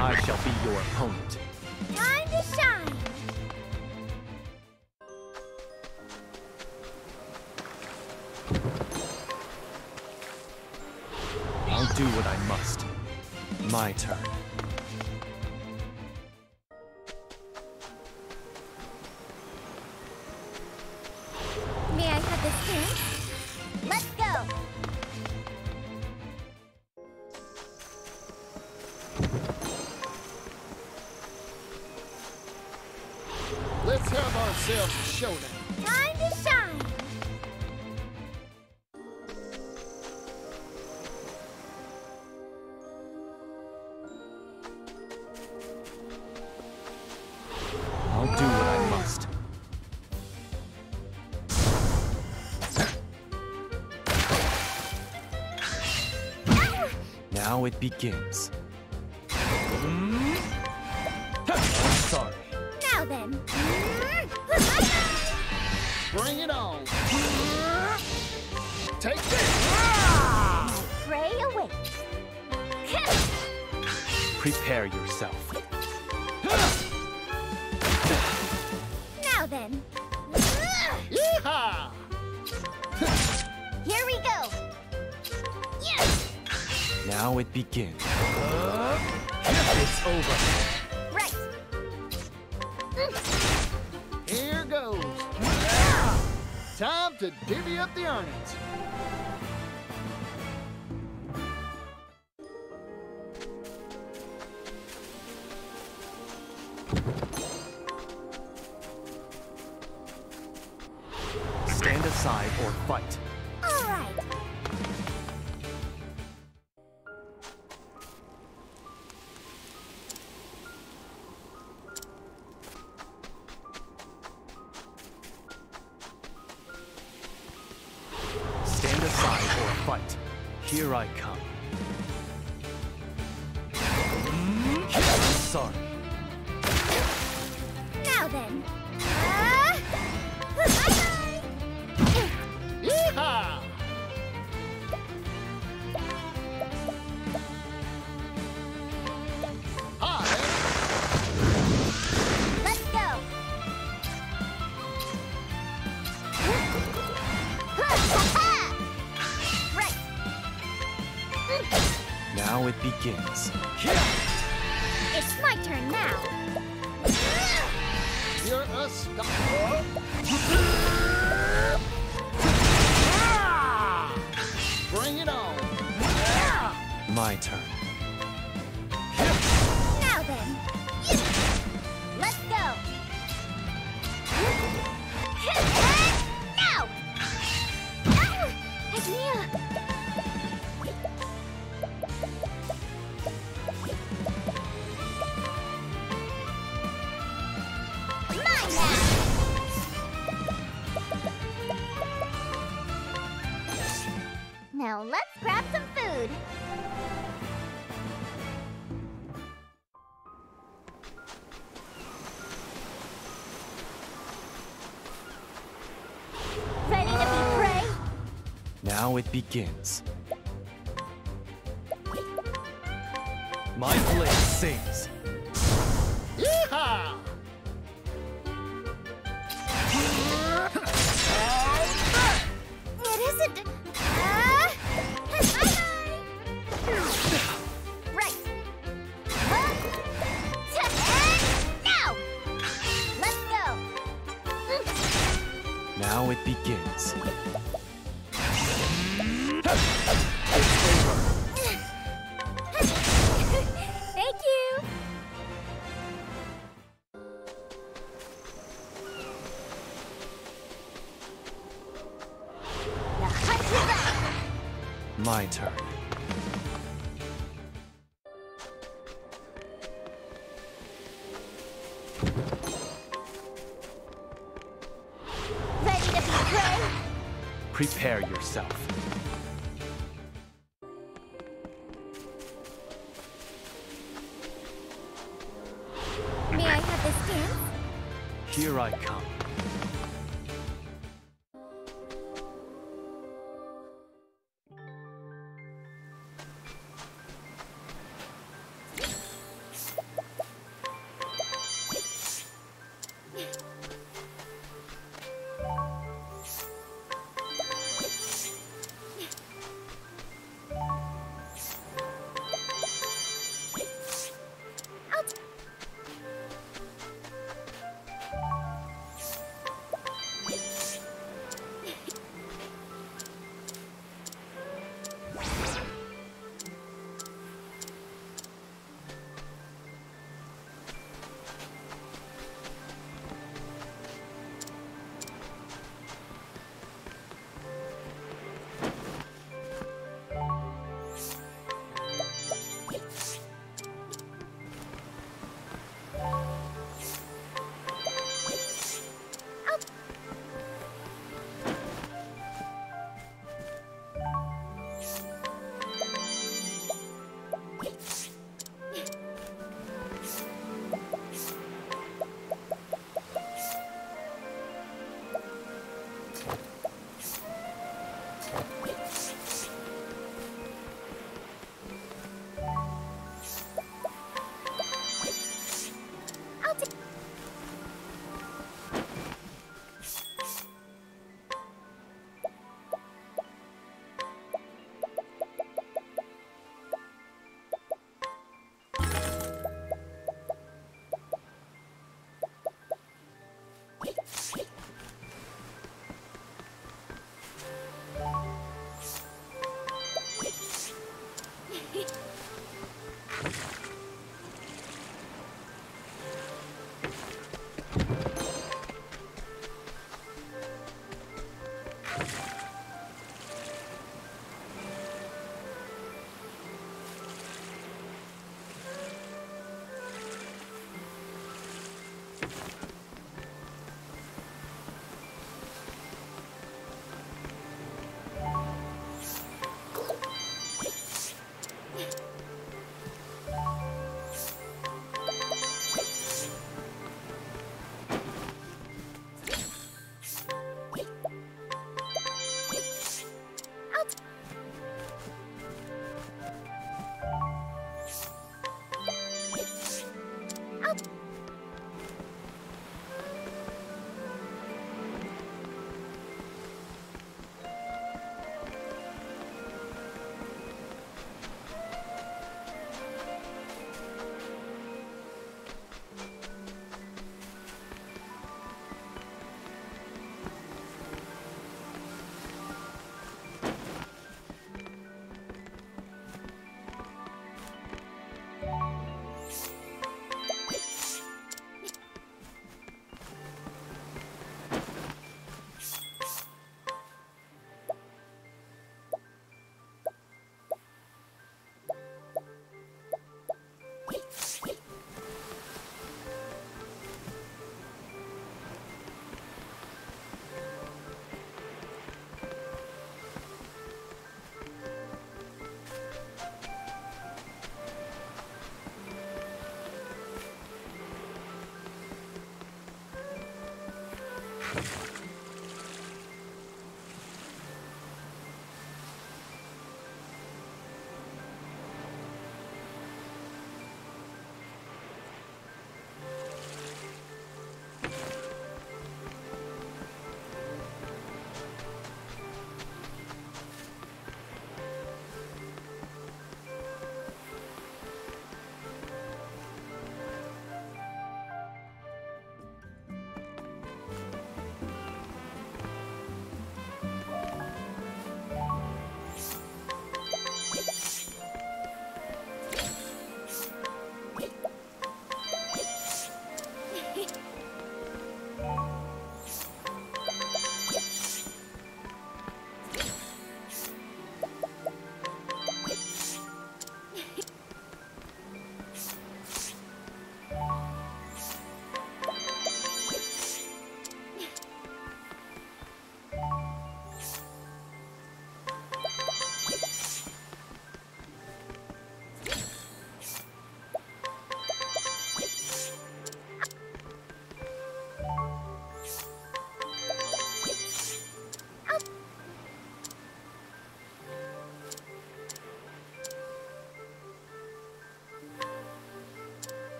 I shall be your opponent. Time to shine! I'll do what I must. My turn. May I have this too? Let's go! Let's have ourselves a showdown. Time to shine! I'll do what I must. Now it begins. Sorry. Now then. Bring it on! Take this! My prey awaits. Prepare yourself. Now then. Yeehaw! Here we go! Yes! Now it begins. It's over. Right. Here goes. Time to divvy up the earnings. Stand aside or fight. All right. Fight. Here I come. Sorry. Now then. Yeehaw! Hi. Let's go. Now it begins. It's my turn now. You're a star. Bring it on. My turn. Now then. Let's go. Now. Idea. Now let's grab some food. Ready to be prey? Now it begins. My blade sings. Yeehaw! It isn't. Right. Now. Let's go. Now it begins. My turn. Ready to be prey? Prepare yourself. May I have this dance? Here I come.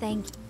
Thank you.